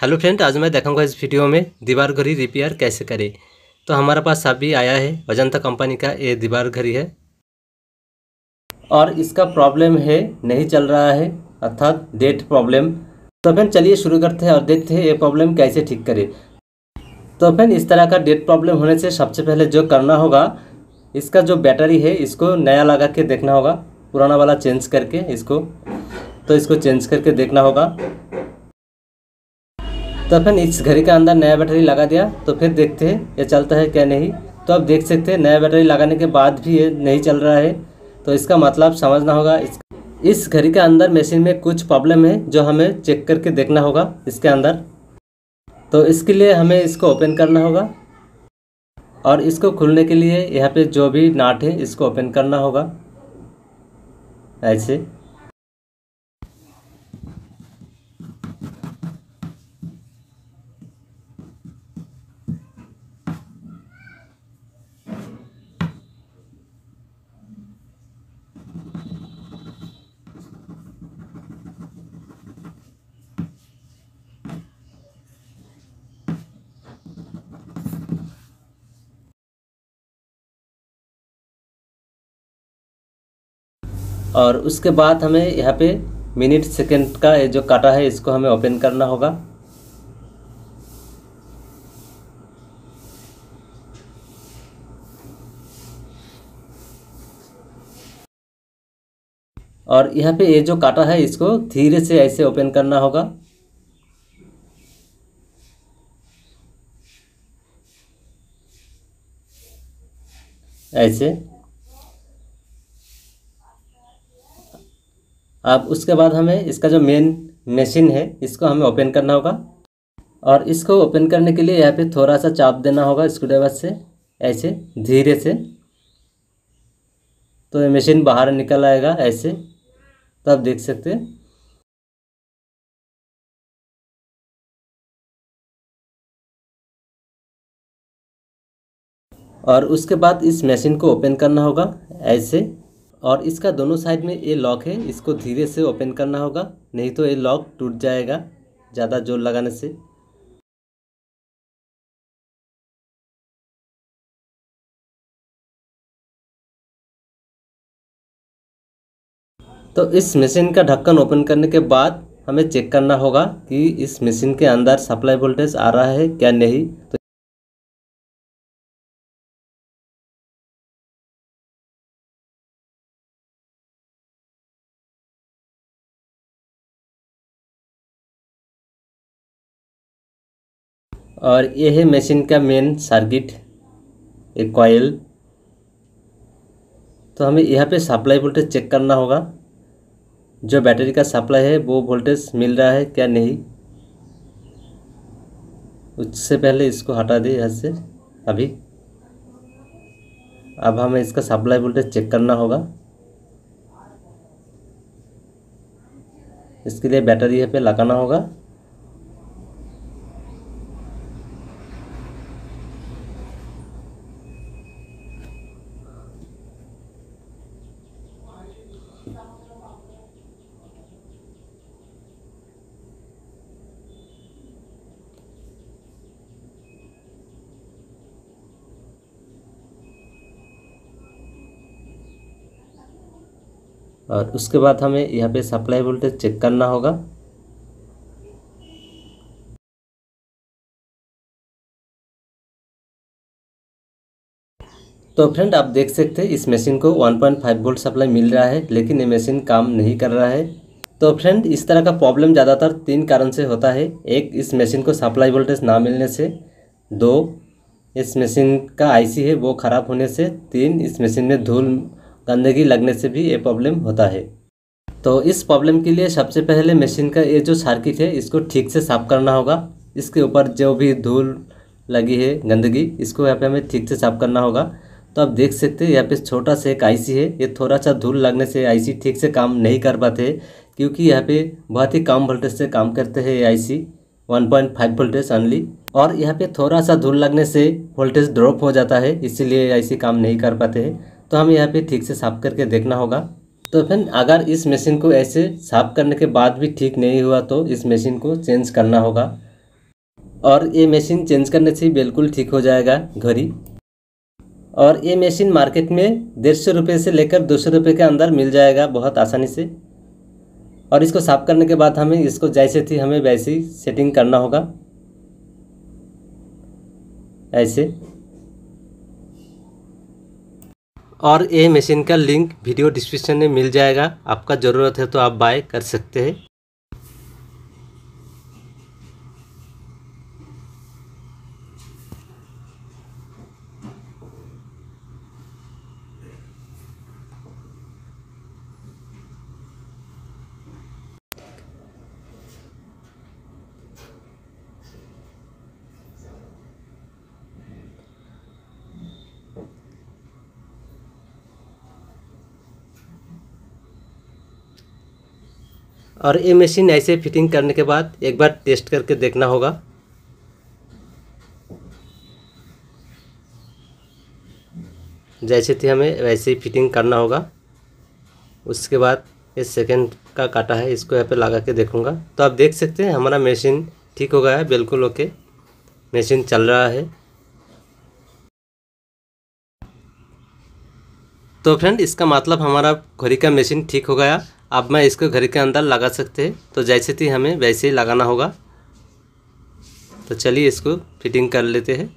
Hello friend, आज मैं दिखाऊंगा इस वीडियो में दीवार घड़ी रिपेयर कैसे करें। तो हमारे पास अभी आया है अजंता कंपनी का ये दीवार घड़ी है और इसका प्रॉब्लम है नहीं चल रहा है, अर्थात डेट प्रॉब्लम। तो फ्रेंड चलिए शुरू करते हैं और देखते हैं ये प्रॉब्लम कैसे ठीक करें। तो फ्रेंड इस तरह का डेट प्रॉब्लम होने से सबसे पहले जो करना होगा, इसका जो बैटरी है इसको नया लगा के देखना होगा, पुराना वाला चेंज करके इसको चेंज करके देखना होगा। तो फिर इस घड़ी के अंदर नया बैटरी लगा दिया, तो फिर देखते हैं ये चलता है क्या नहीं। तो आप देख सकते हैं नया बैटरी लगाने के बाद भी ये नहीं चल रहा है। तो इसका मतलब समझना होगा इस घड़ी के अंदर मशीन में कुछ प्रॉब्लम है जो हमें चेक करके देखना होगा इसके अंदर। तो इसके लिए हमें इसको ओपन करना होगा और इसको खुलने के लिए यहाँ पे जो भी नाट है इसको ओपन करना होगा ऐसे। और उसके बाद हमें यहाँ पे मिनट सेकंड का ये जो काटा है इसको हमें ओपन करना होगा। और यहाँ पे ये जो काटा है इसको धीरे से ऐसे ओपन करना होगा। ऐसे अब उसके बाद हमें इसका जो मेन मशीन है इसको हमें ओपन करना होगा और इसको ओपन करने के लिए यहाँ पे थोड़ा सा चाप देना होगा स्क्रूड्राइवर से ऐसे धीरे से। तो ये मशीन बाहर निकल आएगा ऐसे। तो आप देख सकते हैं। और उसके बाद इस मशीन को ओपन करना होगा ऐसे और इसका दोनों साइड में ये लॉक है इसको धीरे से ओपन करना होगा, नहीं तो ये लॉक टूट जाएगा ज़्यादा जोर लगाने से। तो इस मशीन का ढक्कन ओपन करने के बाद हमें चेक करना होगा कि इस मशीन के अंदर सप्लाई वोल्टेज आ रहा है क्या नहीं। तो और ये है मशीन का मेन सर्किट एक कॉइल। तो हमें यहाँ पे सप्लाई वोल्टेज चेक करना होगा, जो बैटरी का सप्लाई है वो वोल्टेज मिल रहा है क्या नहीं। उससे पहले इसको हटा दें यहाँ से। अभी अब हमें इसका सप्लाई वोल्टेज चेक करना होगा। इसके लिए बैटरी यहाँ पे लगाना होगा। और उसके बाद हमें यहाँ पे सप्लाई वोल्टेज चेक करना होगा। तो फ्रेंड आप देख सकते हैं इस मशीन को 1.5 वोल्ट सप्लाई मिल रहा है, लेकिन ये मशीन काम नहीं कर रहा है। तो फ्रेंड इस तरह का प्रॉब्लम ज़्यादातर 3 कारण से होता है। एक, इस मशीन को सप्लाई वोल्टेज ना मिलने से। 2, इस मशीन का आईसी है वो ख़राब होने से। 3, इस मशीन में धूल गंदगी लगने से भी ये प्रॉब्लम होता है। तो इस प्रॉब्लम के लिए सबसे पहले मशीन का ये जो सर्किट है इसको ठीक से साफ़ करना होगा। इसके ऊपर जो भी धूल लगी है गंदगी इसको यहाँ पे हमें ठीक से साफ़ करना होगा। तो आप देख सकते हैं यहाँ पे छोटा सा एक आईसी है, ये थोड़ा सा धूल लगने से आईसी ठीक से काम नहीं कर पाते, क्योंकि यहाँ पे बहुत ही कम वोल्टेज से काम करते हैं ये आईसी, 1.5 वोल्टेज ऑनली। और यहाँ पे थोड़ा सा धूल लगने से वोल्टेज ड्रॉप हो जाता है, इसीलिए आईसी काम नहीं कर पाते हैं। तो हमें यहाँ पे ठीक से साफ़ करके देखना होगा। तो फिर अगर इस मशीन को ऐसे साफ़ करने के बाद भी ठीक नहीं हुआ तो इस मशीन को चेंज करना होगा। और ये मशीन चेंज करने से बिल्कुल ठीक हो जाएगा घड़ी। और ये मशीन मार्केट में 150 रुपये से लेकर 200 रुपये के अंदर मिल जाएगा बहुत आसानी से। और इसको साफ़ करने के बाद हमें इसको जैसे थी हमें वैसी सेटिंग करना होगा, ऐसे। और ये मशीन का लिंक वीडियो डिस्क्रिप्शन में मिल जाएगा, आपका ज़रूरत है तो आप बाय कर सकते हैं। और ये मशीन ऐसे फिटिंग करने के बाद एक बार टेस्ट करके देखना होगा। जैसे थी हमें वैसे ही फिटिंग करना होगा। उसके बाद ये सेकंड का काटा है, इसको यहाँ पे लगा के देखूँगा। तो आप देख सकते हैं हमारा मशीन ठीक हो गया है, बिल्कुल ओके मशीन चल रहा है। तो फ्रेंड इसका मतलब हमारा घड़ी का मशीन ठीक हो गया। अब मैं इसको घड़ी के अंदर लगा सकते हैं, तो जैसे थी हमें वैसे ही लगाना होगा। तो चलिए इसको फिटिंग कर लेते हैं।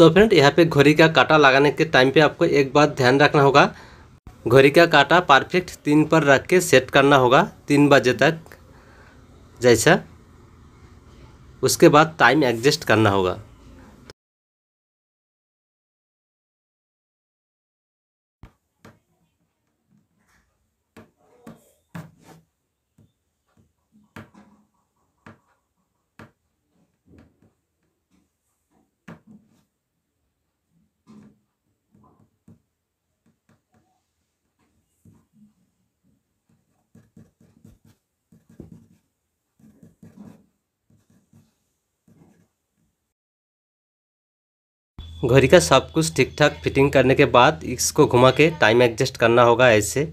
तो फ्रेंड यहाँ पे घड़ी का काटा लगाने के टाइम पे आपको एक बात ध्यान रखना होगा, घड़ी का काटा परफेक्ट 3 पर रख के सेट करना होगा 3 बजे तक जैसा। उसके बाद टाइम एडजस्ट करना होगा। घड़ी का सब कुछ ठीक ठाक फिटिंग करने के बाद इसको घुमा के टाइम एडजस्ट करना होगा ऐसे।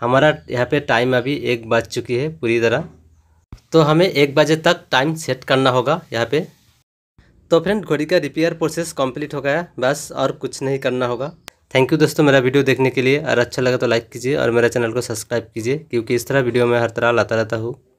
हमारा यहाँ पे टाइम अभी 1 बज चुकी है पूरी तरह, तो हमें 1 बजे तक टाइम सेट करना होगा यहाँ पे। तो फ्रेंड घड़ी का रिपेयर प्रोसेस कंप्लीट हो गया, बस और कुछ नहीं करना होगा। थैंक यू दोस्तों मेरा वीडियो देखने के लिए, और अच्छा लगा तो लाइक कीजिए और मेरा चैनल को सब्सक्राइब कीजिए, क्योंकि इस तरह वीडियो मैं हर तरह लाता रहता हूँ।